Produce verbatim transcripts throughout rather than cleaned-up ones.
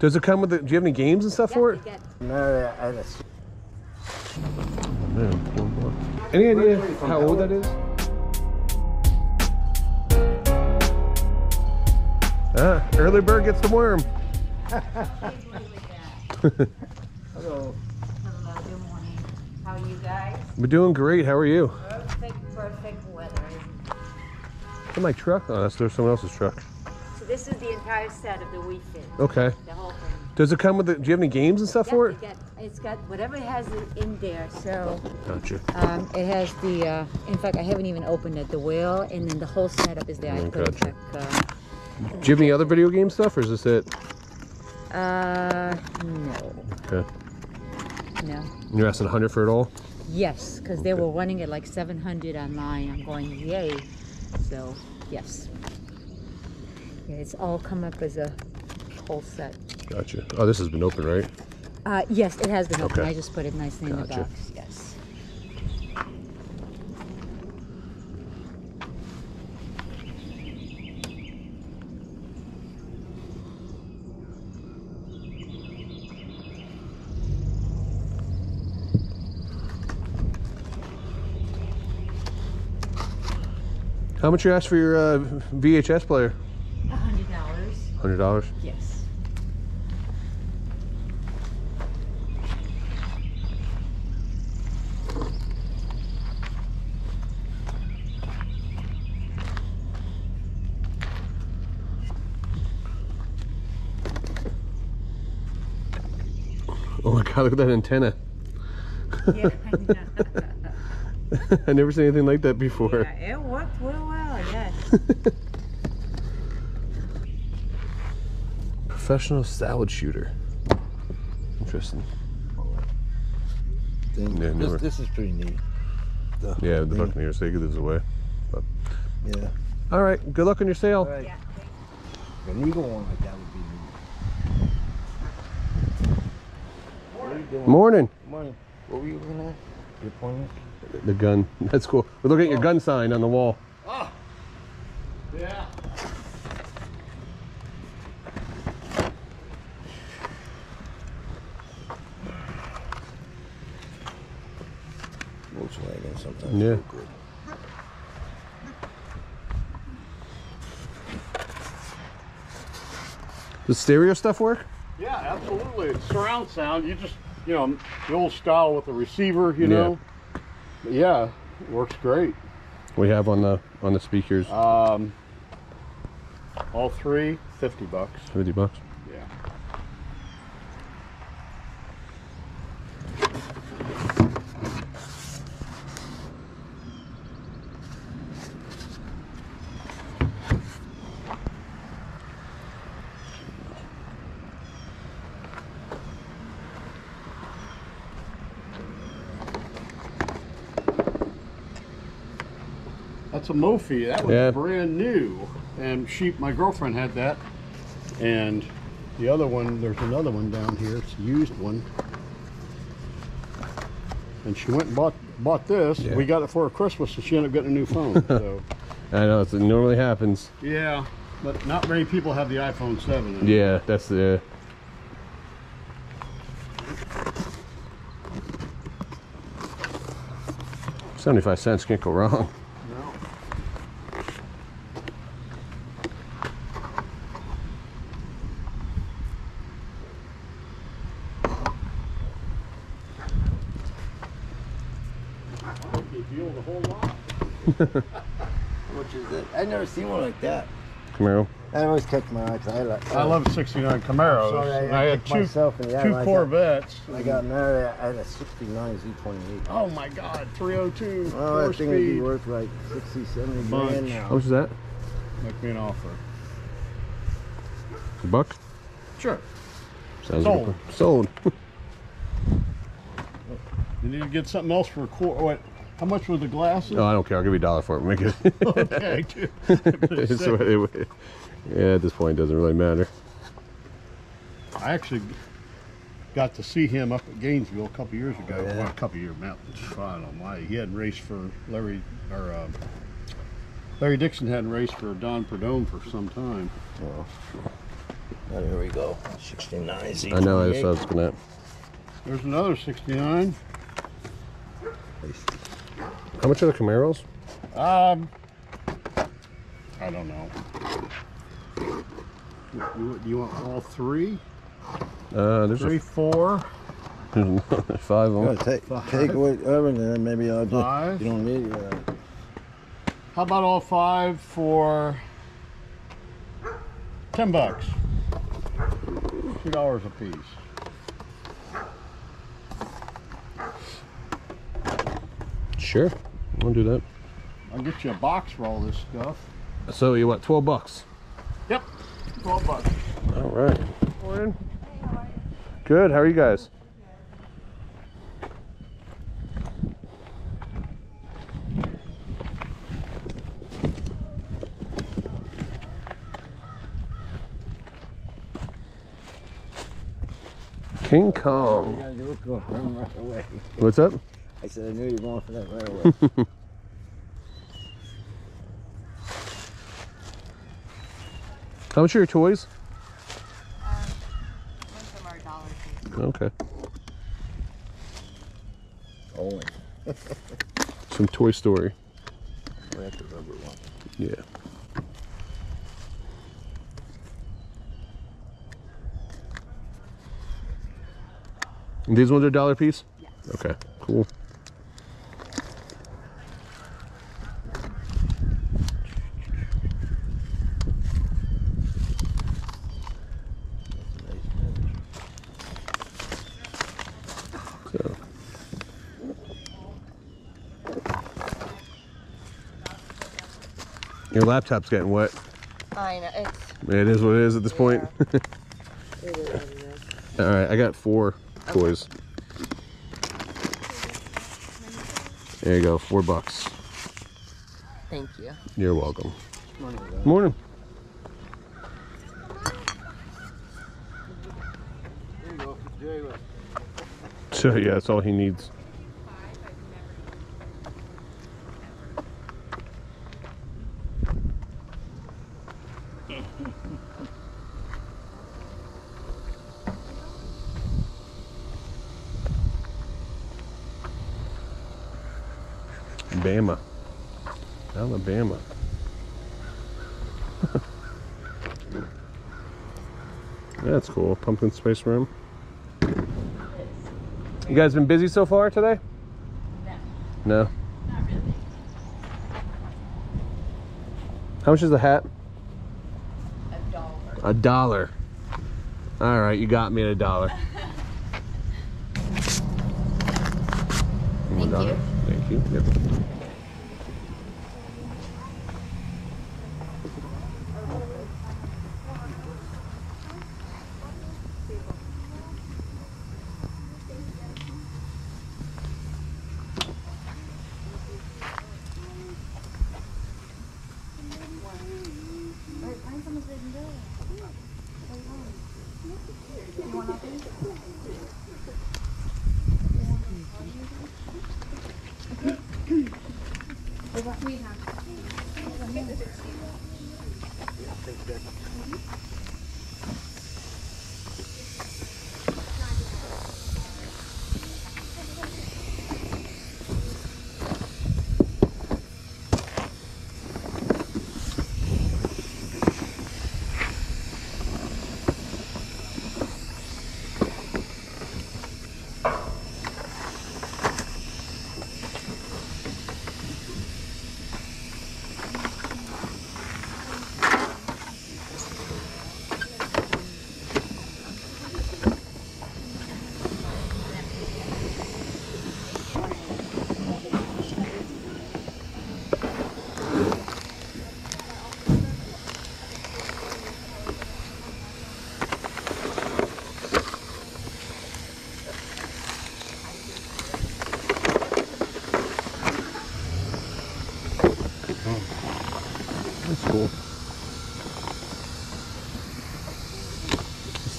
Does it come with it? Do you have any games and stuff yeah, for it? Get. No, I just. Any idea how old that is? Ah, early bird gets the worm. Hello. Hello, good morning. How are you guys? We're doing great. How are you? Perfect, perfect weather. Put my truck on us. There's someone else's truck. So this is the entire set of the Wii Fit. Okay. The whole thing. Does it come with it? Do you have any games and stuff yeah, for it? Got, it's got whatever it has in there. So gotcha. Um, it has the. Uh, in fact, I haven't even opened it. The wheel, and then the whole setup is there. Oh, I put gotcha. Back, uh, do you have any other video game stuff, or is this it? Uh, no. Okay. No. You're asking a hundred for it all? Yes, because okay. they were running at like seven hundred online. I'm going yay. So yes. Yeah, it's all come up as a whole set. Gotcha. Oh, this has been open, right? Uh, yes, it has been open. Okay. I just put it nicely gotcha. in the box. Yes. How much you asked for your uh, V H S player? A hundred dollars. Hundred dollars? Yes. Oh my god, look at that antenna. Yeah, I know. I never seen anything like that before. Yeah, it worked real well, I guess. Professional salad shooter. Interesting. Yeah, this, this is pretty neat. The yeah, the Buccaneers, they give this away. But. Yeah. Alright, good luck on your sale. Right. Yeah. An eagle one like that would be neat. Doing? Morning. Morning. What were you looking at? Your pointing? The gun. That's cool. We're looking at oh. your gun sign on the wall. Oh. Yeah. Volkswagen sometimes. Yeah. So good. Does stereo stuff work? Yeah, absolutely. It's surround sound. You just, you know, the old style with the receiver, you know. Yeah, but yeah, it works great. We have on the on the speakers. Um, all three, fifty bucks. Fifty bucks. Yeah. That's a Mophie. That was yeah. brand new, and she, my girlfriend, had that. And the other one, there's another one down here. It's a used one, and she went and bought bought this. Yeah. We got it for her Christmas, and she ended up getting a new phone. So I know it's, it normally happens. Yeah, but not many people have the iPhone seven. Anymore. Yeah, that's the. seventy-five cents can't go wrong. Which is it? I've never seen one like that. Camaro. I always kept my eyes. I, like, I, I love sixty-nine Camaros. Sorry, I, I, I had two, two I Corvettes. Got, I got married. I had a sixty-nine Z twenty-eight. Oh my God, three oh two. Oh, that thing would be worth like sixty, seventy grand now. How much is that? Make me an offer. A buck? Sure. Sounds sold. Good. Sold. You need to get something else for a quarter. Wait. How much were the glasses? No, I don't care. I'll give you a dollar for it. Make it. Okay. So it, yeah, at this point, it doesn't really matter. I actually got to see him up at Gainesville a couple years ago. Oh, yeah. Well, a couple years, mountains, fine on my. He hadn't raced for Larry, or um, Larry Dixon hadn't raced for Don Prudhomme for some time. Oh. Oh, here we go. sixty-nine. Z twenty-eight. I know, that's what I was looking at. There's another sixty-nine. How much are the Camaros? Um, I don't know. Do you want all three? Uh, there's three, a, four. There's five on. Take, five. Take whatever there. Maybe I'll just. Five. You don't need it. Uh, How about all five for ten bucks? Two dollars a piece. Sure, I'll do that. I'll get you a box for all this stuff. So you want twelve bucks? Yep, twelve bucks. All right. Morning. Hey, how are you? Good. How are you guys? King Kong. What's up? I said, I knew you were going for that right away. How much are your toys? Um, most of them are a dollar each. Okay. Only. Some Toy Story. Oh, that's a rubber one. Yeah. And these ones are a dollar piece? Yes. Okay, cool. Your laptop's getting wet. I know. It's, it is what it is at this yeah. point. It is what it is. All right, I got four okay. toys. There you go, four bucks. Thank you. You're welcome. Morning. Morning. There you go, Jayla. So yeah, that's all he needs. Bama. Alabama. That's cool. Pumpkin space room. You guys been busy so far today? No. No? Not really. How much is the hat? A dollar. A dollar. All right, you got me at a dollar. Thank dollar. you. Thank you. Yep.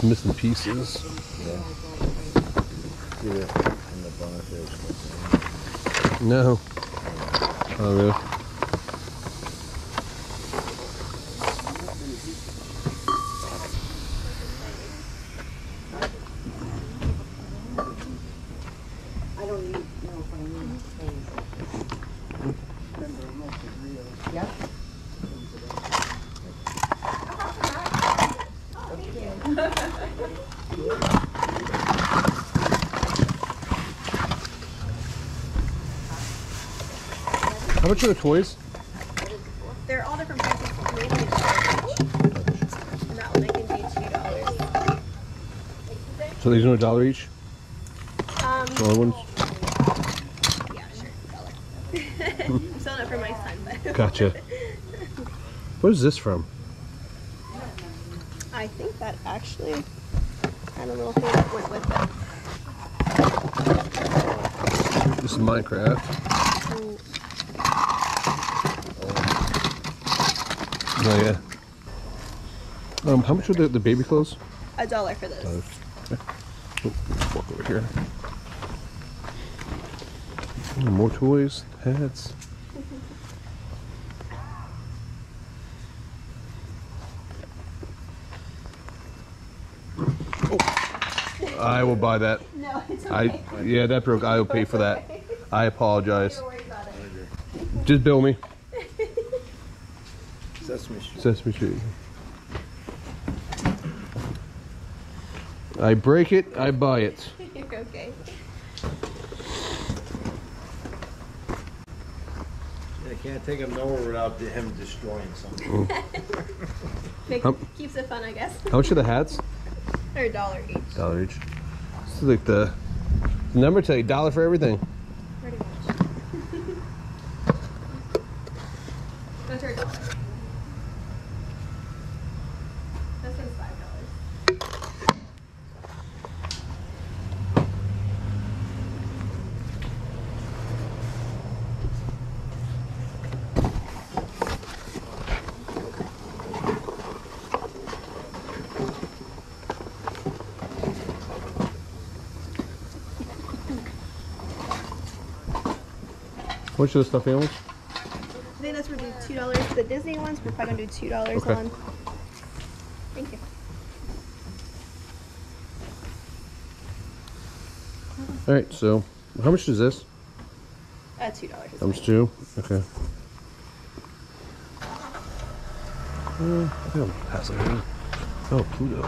Missing pieces. Yeah. Yeah. No. Oh, really? How much are the toys? They're all different prices. And that one I can pay two dollars. So these are a dollar each? Um, Smaller ones? Yeah, sure. Dollar. I'm selling it for my son, but gotcha. What is this from? I think that actually had a little thing that went with it. This is Minecraft. Ooh. Oh yeah. Um, how much were the, the baby clothes? A dollar for those. Dollar. Okay. Oh, let's walk over here. Oh, more toys, hats. Oh, I will buy that. No, it's okay. I, yeah, that broke. I will pay for that. I apologize. Don't worry about it. Just bill me. Sesame Street. Sesame Street. I break it, I buy it. You're okay. I can't take him nowhere without him destroying something. Make, um, keeps it fun, I guess. How much are the hats? They're a dollar each. Dollar each. This is like the, the number tell you, dollar for everything. Pretty much. Those are a dollar. How much are the stuffed animals? I think that's where we do two dollars. The Disney ones, we're probably gonna do two dollars okay. on. Thank you. All right, so how much is this? Uh, two dollars. How much? Two. Okay. Uh, I think I'm passing around. Oh, Pluto.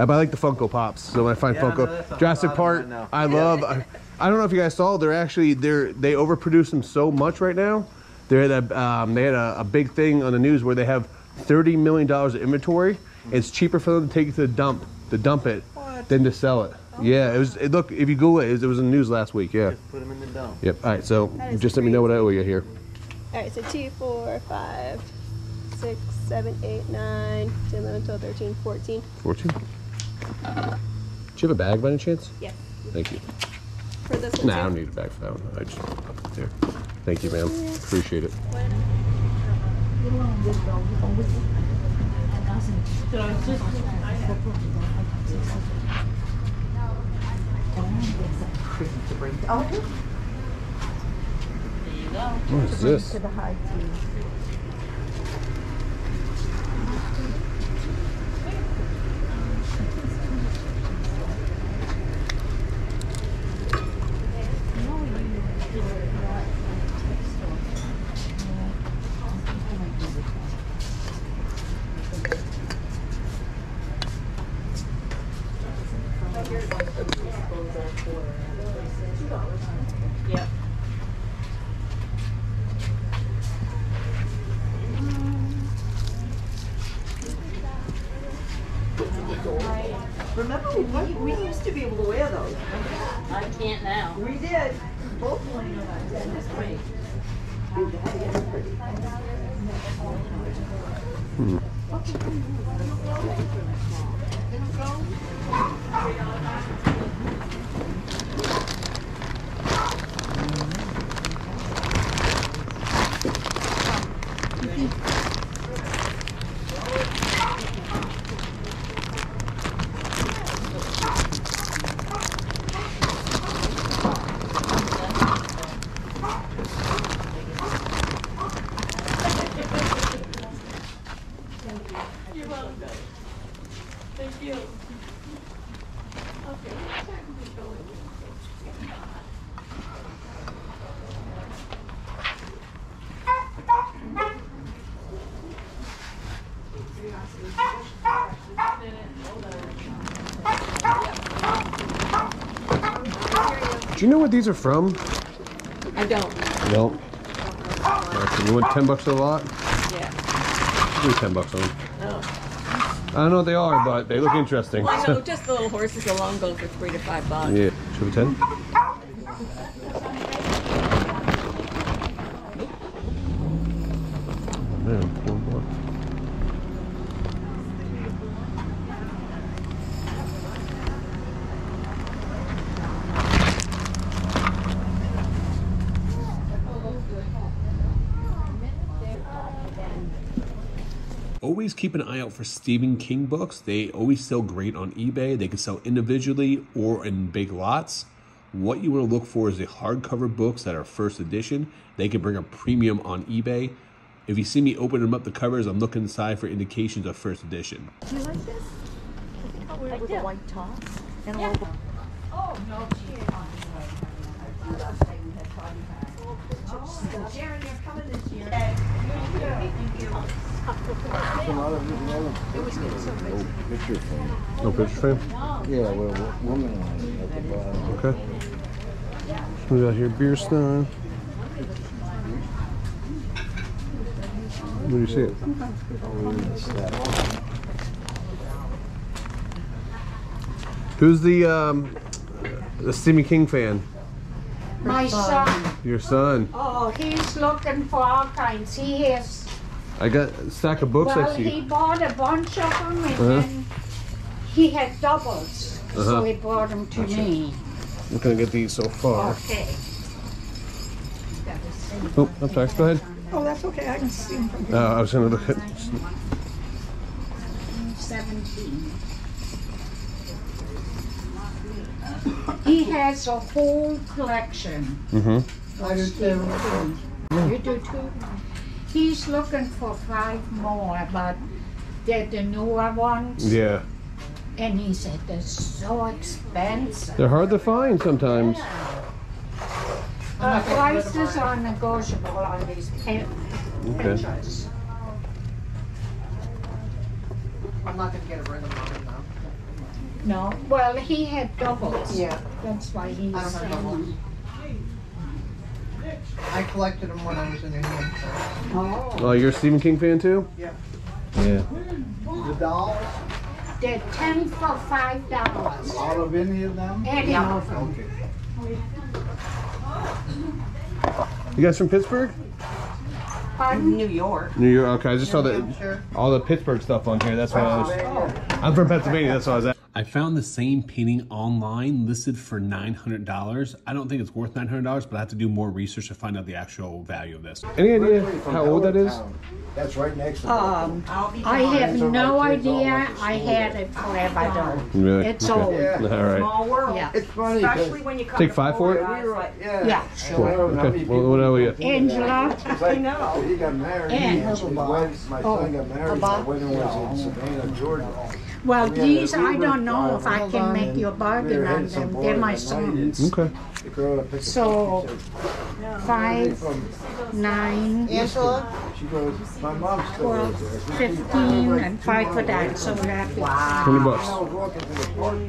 I like the Funko Pops, so when I find yeah, Funko, no, Jurassic Park, I love. I, I don't know if you guys saw, they're actually they're they overproduce them so much right now. They had a um, they had a, a big thing on the news where they have thirty million dollars of inventory. Mm-hmm. It's cheaper for them to take it to the dump, to dump it, what? than to sell it. Oh. Yeah, it was. It, look, if you Google it, it was, it was in the news last week. Yeah. Just put them in the dump. Yep. All right, so just crazy. Let me know what I owe you here. All right, so two, four, five, six, seven, eight, nine, ten, eleven, twelve, thirteen, fourteen. Fourteen. Uh, do you have a bag by any chance? Yeah. Thank you. For this one? Nah, too? I don't need a bag for that one. I just there. Thank you, ma'am. Yeah. Appreciate it. What is this? Remember, we, we used to be able to wear those. I can't now. We did. Both of them. Hmm. Do you know what these are from? I don't. Nope. Right, so you want ten bucks a lot? Yeah. Do ten bucks on them. Oh. I don't know what they are, but they look interesting. Well, I know, just the little horses alone go for three to five bucks. Yeah. Should we ten? Always keep an eye out for Stephen King books. They always sell great on eBay. They can sell individually or in big lots. What you want to look for is the hardcover books that are first edition. They can bring a premium on eBay. If you see me opening up the covers, I'm looking inside for indications of first edition. Do you like this? Like with a white top and a little... Oh, no, she ain't on this way. Oh, Sharon, you're coming this year. Thank you. No picture frame. No picture frame? Yeah, we're womanizing at the bottom. Okay. Let's move out here. Beer stein. Where do you see it? Who's the um, the Stephen King fan? My son. Your son. Oh, he's looking for all kinds. He has. I got a stack of books. Well, I see. Well, he bought a bunch of them, and uh-huh. then he had doubles, uh-huh. so he brought them to gotcha. me. We're gonna get these so far. Okay. Oh, I'm sorry. Go ahead. Oh, that's okay. I can see them from here. Uh, I was gonna look at seventeen. He has a whole collection. Mm-hmm. I do too. You do too. He's looking for five more, but they're the newer ones. Yeah. And he said they're so expensive. They're hard to find sometimes. Yeah. Uh, the prices are negotiable on these pictures. Okay. I'm not going to get a rid of them though. No. Well, he had doubles. Yeah. That's why he's. I don't have doubles. I collected them when I was in England. Oh. Oh, you're a Stephen King fan too? Yeah. Yeah. The dolls? They're ten for five dollars. All of any of them? Any yeah. of them. Okay. You guys from Pittsburgh? Pardon? New York. New York. Okay, I just New saw the all the Pittsburgh stuff on here. That's why I was. Oh. I'm from Pennsylvania. That's why I was at. I found the same painting online listed for nine hundred dollars. I don't think it's worth nine hundred dollars, but I have to do more research to find out the actual value of this. Any idea how old that is? That's right next to um, I have no idea. I had it forever. I don't. Really? It's okay. old. Yeah. All right. Small world. Yeah. It's funny. Especially when you come take five for it? Right. Yeah. yeah. Sure. Okay. Well, what are we at? Angela. I know. He got married. And my son got married. My wedding was in Savannah, Georgia. Well, these, I don't know if I can make you a bargain on them. They're my sons. Okay. So, five, nine, twelve, fifteen, and five for that. So happy. Wow. twenty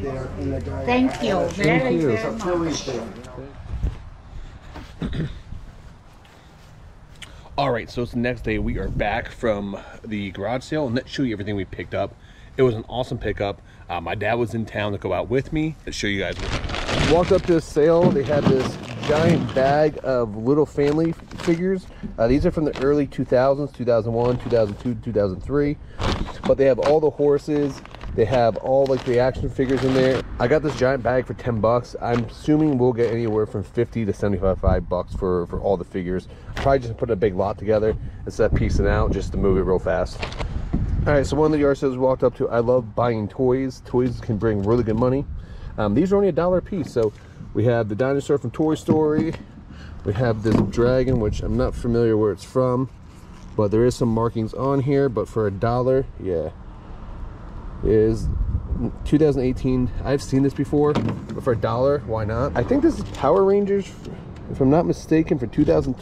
bucks. Thank you very, very much. All right, so it's the next day. We are back from the garage sale, and let's show you everything we picked up. It was an awesome pickup. Uh, my dad was in town to go out with me. Let's show you guys. Walked up to this sale. They had this giant bag of little family figures. Uh, these are from the early two thousands, two thousand one, two thousand two, two thousand three. But they have all the horses. They have all like the action figures in there. I got this giant bag for ten bucks. I'm assuming we'll get anywhere from fifty to seventy-five bucks for, for all the figures. Probably just put a big lot together instead of piecing out just to move it real fast. All right, so one of the yard sales we walked up to, I love buying toys. Toys can bring really good money. Um, these are only a dollar a piece. So we have the dinosaur from Toy Story. We have this dragon, which I'm not familiar where it's from, but there is some markings on here. But for a dollar, yeah, it is two thousand eighteen. I've seen this before, but for a dollar, why not? I think this is Power Rangers, if I'm not mistaken, for two thousand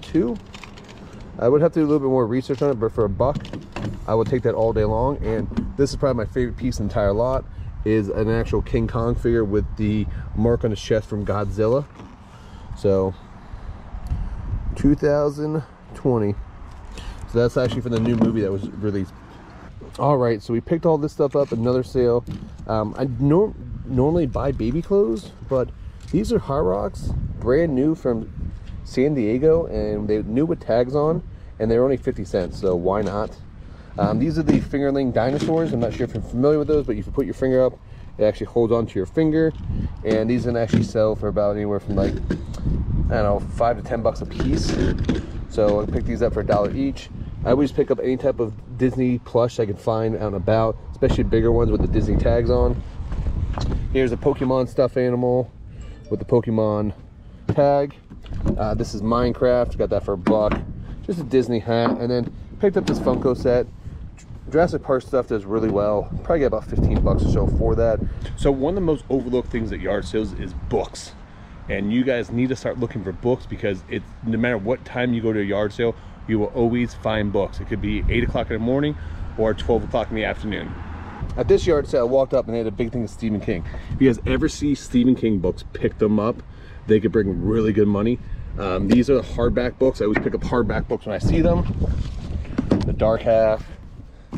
two. I would have to do a little bit more research on it, but for a buck. I would take that all day long. And this is probably my favorite piece in the entire lot, is an actual King Kong figure with the mark on his chest from Godzilla. So two thousand twenty. So that's actually from the new movie that was released. Alright, so we picked all this stuff up, another sale. Um, I nor normally buy baby clothes, but these are Hot Rocks, brand new from San Diego, and they're new with tags on, and they're only fifty cents, so why not? Um, these are the Fingerling dinosaurs. I'm not sure if you're familiar with those, but if you put your finger up, it actually holds onto your finger, and these can actually sell for about anywhere from like, I don't know, five to ten bucks a piece. So I picked these up for a dollar each. I always pick up any type of Disney plush I can find out and about, especially bigger ones with the Disney tags on. Here's a Pokemon stuffed animal with the Pokemon tag. Uh, this is Minecraft, got that for a buck. Just a Disney hat, and then picked up this Funko set. Jurassic Park stuff does really well. Probably get about fifteen bucks or so for that. So one of the most overlooked things at yard sales is books. And you guys need to start looking for books, because it's, no matter what time you go to a yard sale, you will always find books. It could be eight o'clock in the morning or twelve o'clock in the afternoon. At this yard sale, I walked up and they had a big thing of Stephen King. If you guys ever see Stephen King books, pick them up. They could bring really good money. Um, these are the hardback books. I always pick up hardback books when I see them. The Dark Half,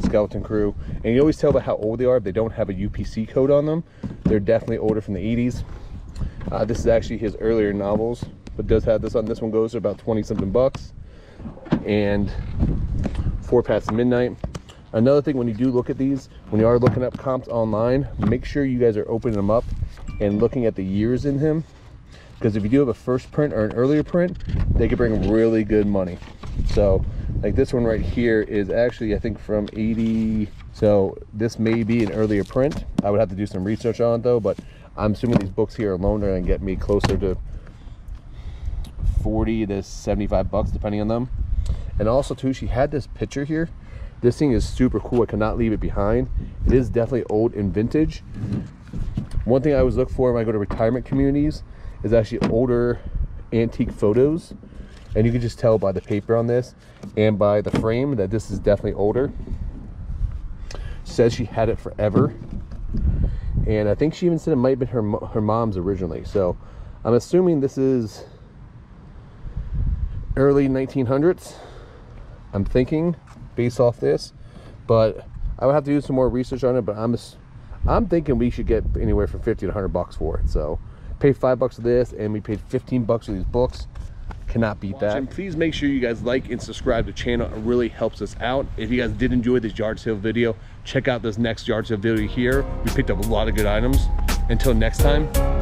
Skeleton Crew. And you always tell by how old they are. They don't have a U P C code on them. They're definitely older, from the eighties. Uh, this is actually his earlier novels, but does have this on. This one goes for about twenty something bucks. And Four Past Midnight. Another thing, when you do look at these, when you are looking up comps online, make sure you guys are opening them up and looking at the years in him, because if you do have a first print or an earlier print, they could bring really good money. So like this one right here is actually, I think, from eighty, so this may be an earlier print. I would have to do some research on it though, but I'm assuming these books here alone are going to get me closer to forty to seventy-five bucks, depending on them. And also too, she had this picture here. This thing is super cool. I could not leave it behind. It is definitely old and vintage. One thing I always look for when I go to retirement communities is actually older antique photos. And you can just tell by the paper on this and by the frame that this is definitely older. Says she had it forever. And I think she even said it might have been her, her mom's originally. So I'm assuming this is early nineteen hundreds. I'm thinking, based off this, but I would have to do some more research on it, but I'm I'm thinking we should get anywhere from fifty to a hundred bucks for it. So paid five bucks for this, and we paid fifteen bucks for these books. Cannot beat that. And please make sure you guys like and subscribe to the channel. It really helps us out. If you guys did enjoy this yard sale video, check out this next yard sale video here. We picked up a lot of good items. Until next time.